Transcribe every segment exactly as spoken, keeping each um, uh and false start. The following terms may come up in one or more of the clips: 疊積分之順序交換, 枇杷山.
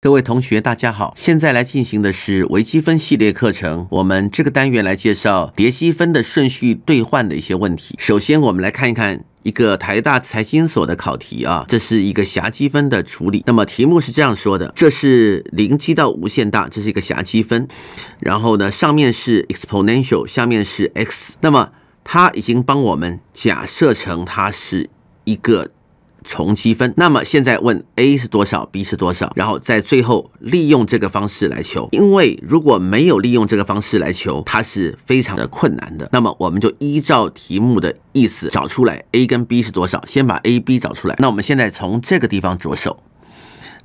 各位同学，大家好！现在来进行的是微积分系列课程。我们这个单元来介绍叠积分的顺序兑换的一些问题。首先，我们来看一看一个台大财经所的考题啊，这是一个狭积分的处理。那么题目是这样说的：这是零积到无限大，这是一个狭积分。然后呢，上面是 exponential， 下面是 x。那么它已经帮我们假设成它是一个 重积分，那么现在问 a 是多少 ，b 是多少，然后在最后利用这个方式来求，因为如果没有利用这个方式来求，它是非常的困难的。那么我们就依照题目的意思找出来 a 跟 b 是多少，先把 a、b 找出来。那我们现在从这个地方着手，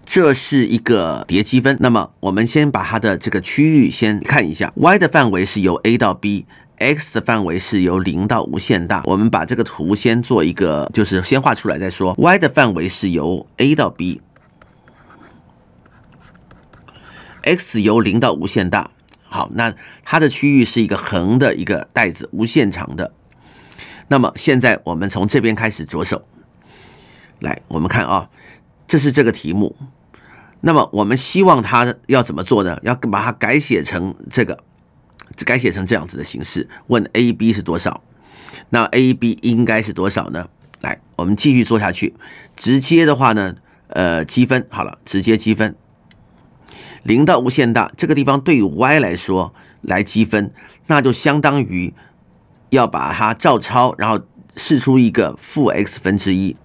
这是一个叠积分。那么我们先把它的这个区域先看一下 ，y 的范围是由 a 到 b。 x 的范围是由零到无限大，我们把这个图先做一个，就是先画出来再说。y 的范围是由 a 到 b，x 由零到无限大。好，那它的区域是一个横的一个带子，无限长的。那么现在我们从这边开始着手，来，我们看啊，这是这个题目。那么我们希望它要怎么做呢？要把它改写成这个。 改写成这样子的形式，问 a、b 是多少？那 a、b 应该是多少呢？来，我们继续做下去。直接的话呢，呃，积分好了，直接积分。零到无限大，这个地方对于 y 来说来积分，那就相当于要把它照抄，然后释出一个负 x 分之一。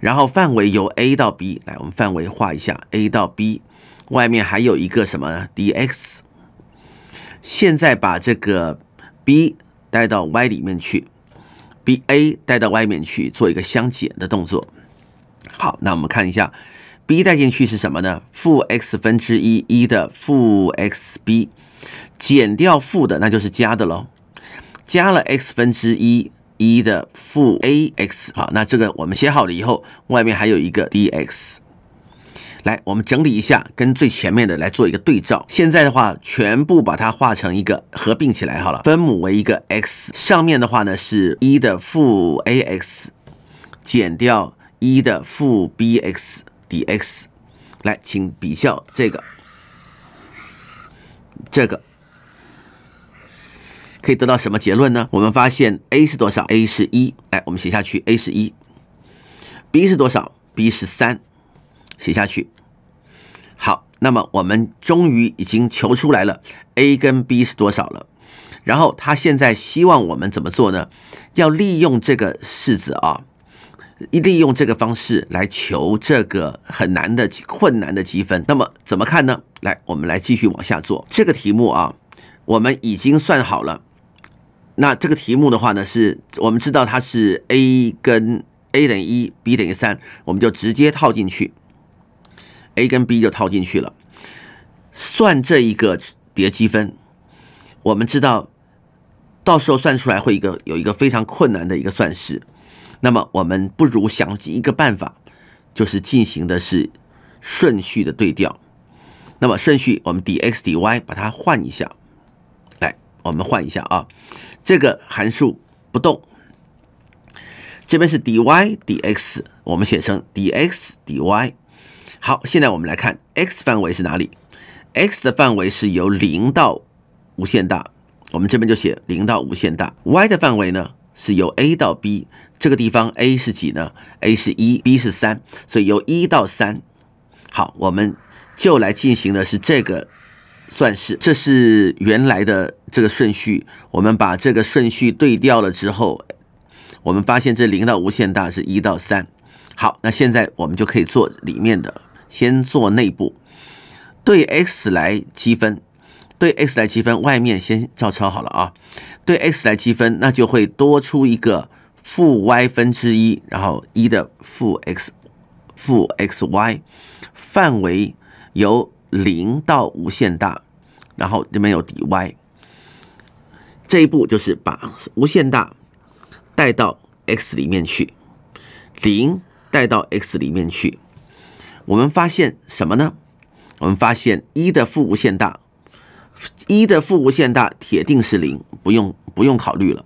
然后范围由 a 到 b， 来，我们范围画一下 a 到 b， 外面还有一个什么呢 ？dx。 现在把这个 b 带到 y 里面去 ，b a 带到 y 里面去，做一个相减的动作。好，那我们看一下 b 带进去是什么呢？负 x 分之一，一的负 x b 减掉负的，那就是加的喽。加了 x 分之一，一的负 a x。好，那这个我们写好了以后，外面还有一个 dx。 来，我们整理一下，跟最前面的来做一个对照。现在的话，全部把它画成一个合并起来好了，分母为一个 x， 上面的话呢是一的负 ax 减掉一的负 bx dx。来，请比较这个，这个可以得到什么结论呢？我们发现 a 是多少 ？a 是一。来，我们写下去 ，a 是一。b 是多少 ？b 是三。写下去。 好，那么我们终于已经求出来了 a 跟 b 是多少了。然后他现在希望我们怎么做呢？要利用这个式子啊，利用这个方式来求这个很难的困难的积分。那么怎么看呢？来，我们来继续往下做这个题目啊。我们已经算好了。那这个题目的话呢，是我们知道它是 a 跟 a 等于一 ，b 等于三，我们就直接套进去。 a 跟 b 就套进去了，算这一个叠积分，我们知道到时候算出来会一个有一个非常困难的一个算式，那么我们不如想一个办法，就是进行的是顺序的对调，那么顺序我们 dx dy 把它换一下，来我们换一下啊，这个函数不动，这边是 dy dx， 我们写成 dx dy。 好，现在我们来看 x 范围是哪里 ？x 的范围是由零到无限大，我们这边就写零到无限大。y 的范围呢是由 a 到 b， 这个地方 a 是几呢 ？a 是一 ，b 是三，所以由一到三。好，我们就来进行的是这个算式，这是原来的这个顺序，我们把这个顺序对调了之后，我们发现这零到无限大是一到三。好，那现在我们就可以做里面的。 先做内部，对 x 来积分，对 x 来积分，外面先照抄好了啊。对 x 来积分，那就会多出一个负 y 分之一，然后一的负 x 负 xy， 范围由零到无限大，然后这边有 dy。这一步就是把无限大带到 x 里面去，零带到 x 里面去。 我们发现什么呢？我们发现一的负无限大，一的负无限大铁定是零，不用不用考虑了。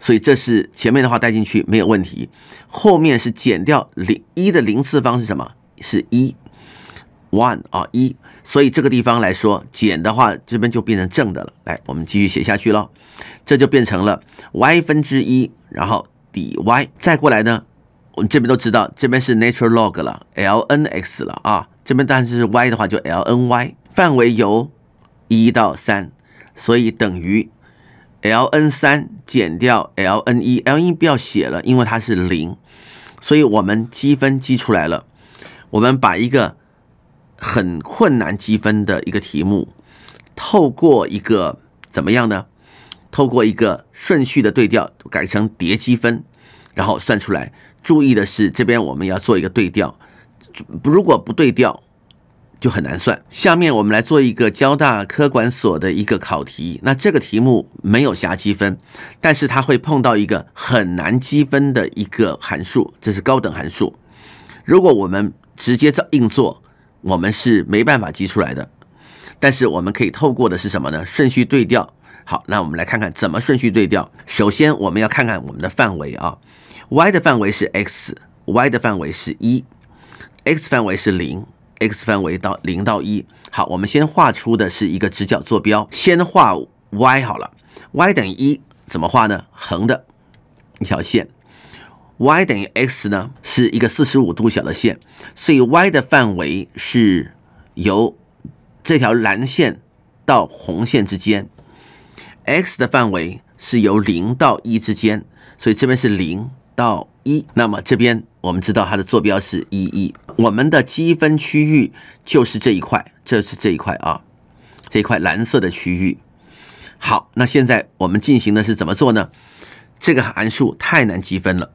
所以这是前面的话带进去没有问题，后面是减掉零一的零次方是什么？是一， one 啊一，所以这个地方来说减的话，这边就变成正的了。来，我们继续写下去咯，这就变成了 y 分之一，然后 dy。再过来呢，我们这边都知道，这边是 natural log 了 ，lnx 了啊，这边但是 y 的话就 lny， 范围由一到三，所以等于 ln 三减掉 ln 一，ln 一不要写了，因为它是零，所以我们积分积出来了。 我们把一个很困难积分的一个题目，透过一个怎么样呢？透过一个顺序的对调，改成叠积分，然后算出来。注意的是，这边我们要做一个对调，如果不对调就很难算。下面我们来做一个交大科管所的一个考题。那这个题目没有狭积分，但是它会碰到一个很难积分的一个函数，这是高等函数。如果我们 直接照硬做，我们是没办法积出来的。但是我们可以透过的是什么呢？顺序对调。好，那我们来看看怎么顺序对调。首先，我们要看看我们的范围啊 ，y 的范围是 x，y 的范围是一，x 范围是零，x 范围到零到一。好，我们先画出的是一个直角坐标，先画 y 好了 ，y 等于一，怎么画呢？横的一条线。 y 等于 x 呢，是一个四十五度角的线，所以 y 的范围是由这条蓝线到红线之间 ，x 的范围是由零到一之间，所以这边是零到一。那么这边我们知道它的坐标是一一，我们的积分区域就是这一块，这是这一块啊，这一块蓝色的区域。好，那现在我们进行的是怎么做呢？这个函数太难积分了。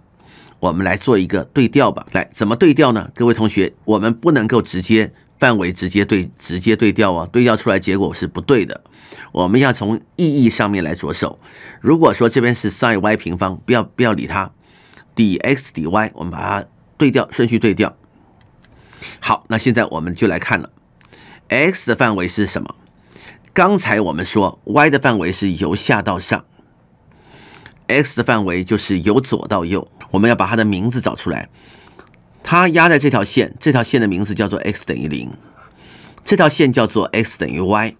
我们来做一个对调吧。来，怎么对调呢？各位同学，我们不能够直接范围直接对直接对调啊，对调出来结果是不对的。我们要从意义上面来着手。如果说这边是 sin y 平方，不要不要理它 ，dx dy， 我们把它对调，顺序对调。好，那现在我们就来看了 ，x 的范围是什么？刚才我们说 y 的范围是由下到上。 x 的范围就是由左到右，我们要把它的名字找出来。它压在这条线，这条线的名字叫做 x 等于 零， 这条线叫做 x 等于 y。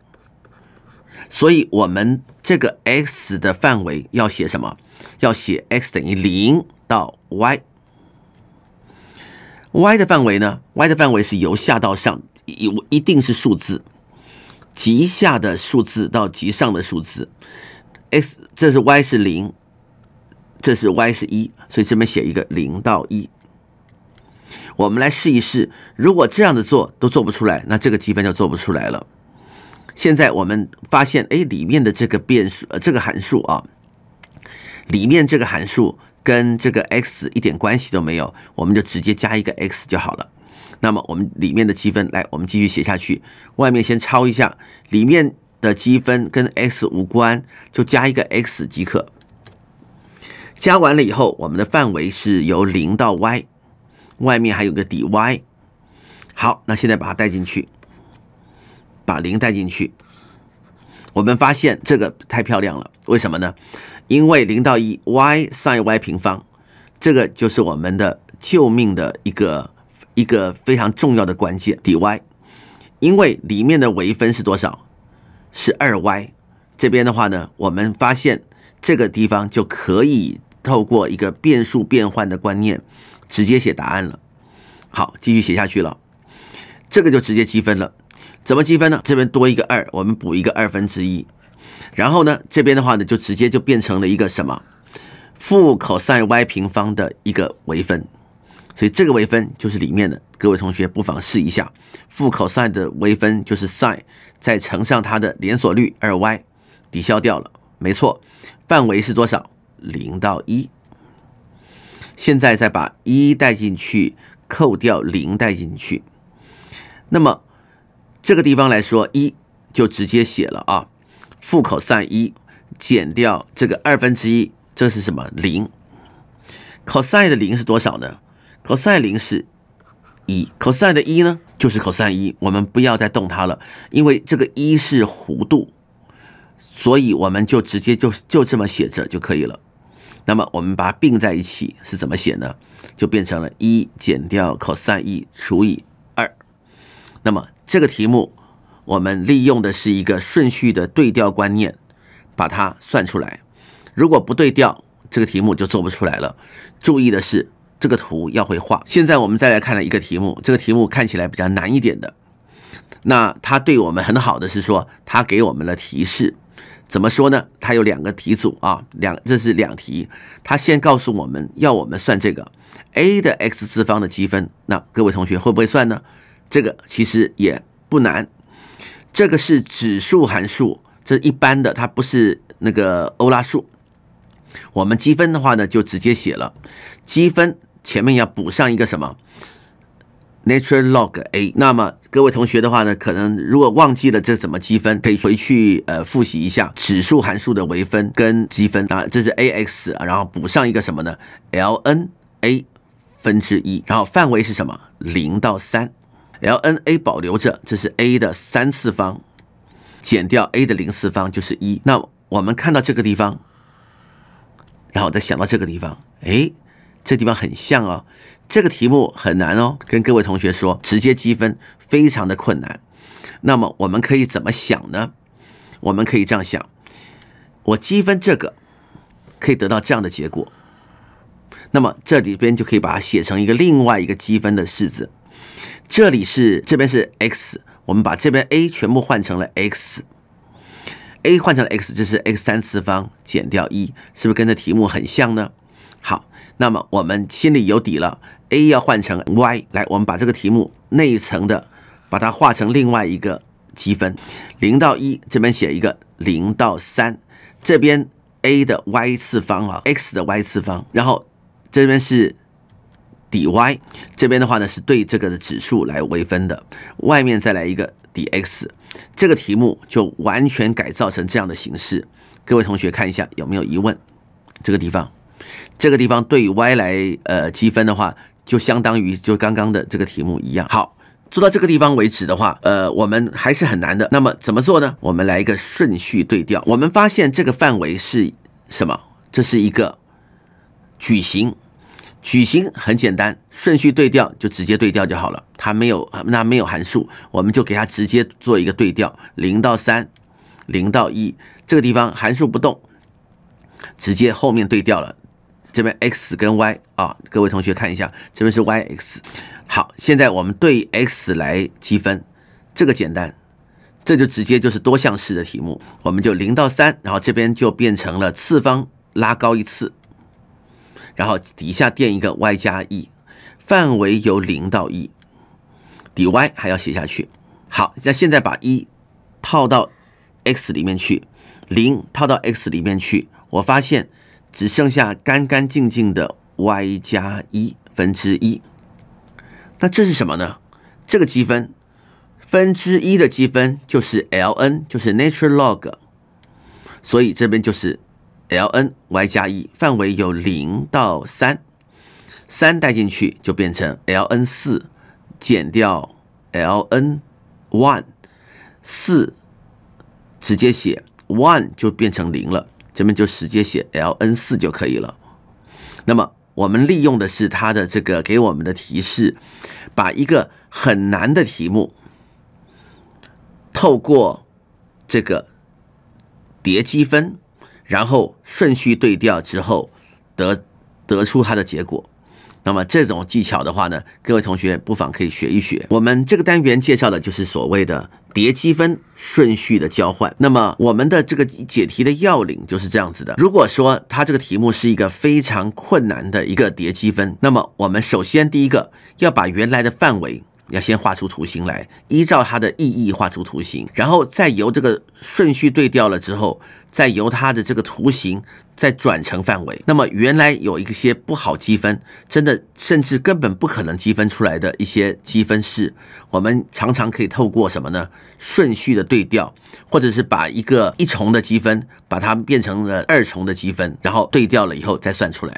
所以我们这个 x 的范围要写什么？要写 x 等于零到 y。y 的范围呢 ？y 的范围是由下到上，一一定是数字，极下的数字到极上的数字。x 这是 y 是零。 这是 y 是一，所以这边写一个零到一。我们来试一试，如果这样的做都做不出来，那这个积分就做不出来了。现在我们发现，哎，里面的这个变数，呃，这个函数啊，里面这个函数跟这个 x 一点关系都没有，我们就直接加一个 x 就好了。那么我们里面的积分，来，我们继续写下去。外面先抄一下，里面的积分跟 x 无关，就加一个 x 即可。 加完了以后，我们的范围是由零到 y， 外面还有个 dy。好，那现在把它带进去，把零带进去。我们发现这个太漂亮了，为什么呢？因为零到一 y sin y 平方，这个就是我们的救命的一个一个非常重要的关键 dy， 因为里面的微分是多少？是 二y。这边的话呢，我们发现这个地方就可以 透过一个变数变换的观念，直接写答案了。好，继续写下去了。这个就直接积分了。怎么积分呢？这边多一个二，我们补一个二分之一。然后呢，这边的话呢，就直接就变成了一个什么负 cosine y 平方的一个微分。所以这个微分就是里面的。各位同学不妨试一下，负 cosine 的微分就是 sin， 再乘上它的连锁率 二y， 抵消掉了。没错，范围是多少？ 零到一，现在再把一带进去，扣掉零带进去。那么这个地方来说，一就直接写了啊，负 cosine 一减掉这个二分之一，这是什么？零。cosine 的零是多少呢 ？cosine 零是一 ，cosine 的一呢，就是 cosine 一，我们不要再动它了，因为这个一是弧度，所以我们就直接就就这么写着就可以了。 那么我们把它并在一起是怎么写呢？就变成了一减掉 cosine 一除以二，那么这个题目我们利用的是一个顺序的对调观念，把它算出来。如果不对调，这个题目就做不出来了。注意的是，这个图要会画。现在我们再来看了一个题目，这个题目看起来比较难一点的。那它对我们很好的是说，它给我们了提示。 怎么说呢？它有两个题组啊，两这是两题。它先告诉我们要我们算这个 a 的 x 次方的积分，那各位同学会不会算呢？这个其实也不难，这个是指数函数，这是一般的，它不是那个欧拉数。我们积分的话呢，就直接写了积分前面要补上一个什么 natural log a。那么 各位同学的话呢，可能如果忘记了这怎么积分，可以回去呃复习一下指数函数的微分跟积分啊，这是 a x， 然后补上一个什么呢 ？ln a 分之一，然后范围是什么？ 零到三 ，ln a 保留着，这是 a 的三次方，减掉 a 的零次方就是一。那我们看到这个地方，然后再想到这个地方，哎，这地方很像哦。 这个题目很难哦，跟各位同学说，直接积分非常的困难。那么我们可以怎么想呢？我们可以这样想：我积分这个可以得到这样的结果。那么这里边就可以把它写成一个另外一个积分的式子。这里是这边是 x， 我们把这边 a 全部换成了 x，a 换成了 x， 这是 x 三次方减掉一，是不是跟这题目很像呢？好，那么我们心里有底了。 a 要换成 y， 来，我们把这个题目内层的，把它化成另外一个积分， 零到一这边写一个零到三，这边 a 的 y 次方啊 ，x 的 y 次方，然后这边是 dy， 这边的话呢是对这个的指数来微分的，外面再来一个 dx， 这个题目就完全改造成这样的形式。各位同学看一下有没有疑问？这个地方，这个地方对 y 来呃积分的话。 就相当于就刚刚的这个题目一样。好，做到这个地方为止的话，呃，我们还是很难的。那么怎么做呢？我们来一个顺序对调。我们发现这个范围是什么？这是一个矩形。矩形很简单，顺序对调就直接对调就好了。它没有，那没有函数，我们就给它直接做一个对调。零到三，零到一，这个地方函数不动，直接后面对调了。 这边 x 跟 y 啊，各位同学看一下，这边是 yx。好，现在我们对 x 来积分，这个简单，这就直接就是多项式的题目，我们就零到三，然后这边就变成了次方拉高一次，然后底下垫一个 y 加一，范围由零到一 ，dy 还要写下去。好，那现在把一套到 x 里面去， 零套到 x 里面去，我发现 只剩下干干净净的 y 加一分之一，那这是什么呢？这个积分分之一的积分就是 ln， 就是 natural log， 所以这边就是 ln y 加一，范围有零到三， 三带进去就变成 ln 四减掉 ln one， 四直接写 one 就变成零了。 这边就直接写 ln 四就可以了。那么我们利用的是它的这个给我们的提示，把一个很难的题目，透过这个叠积分，然后顺序对调之后得得出它的结果。那么这种技巧的话呢，各位同学不妨可以学一学。我们这个单元介绍的就是所谓的 叠积分顺序的交换，那么我们的这个解题的要领就是这样子的。如果说它这个题目是一个非常困难的一个叠积分，那么我们首先第一个要把原来的范围要先画出图形来，依照它的意义画出图形，然后再由这个顺序对调了之后，再由它的这个图形再转成范围。那么原来有一些不好积分，真的甚至根本不可能积分出来的一些积分式，我们常常可以透过什么呢？顺序的对调，或者是把一个一重的积分，把它变成了二重的积分，然后对调了以后再算出来。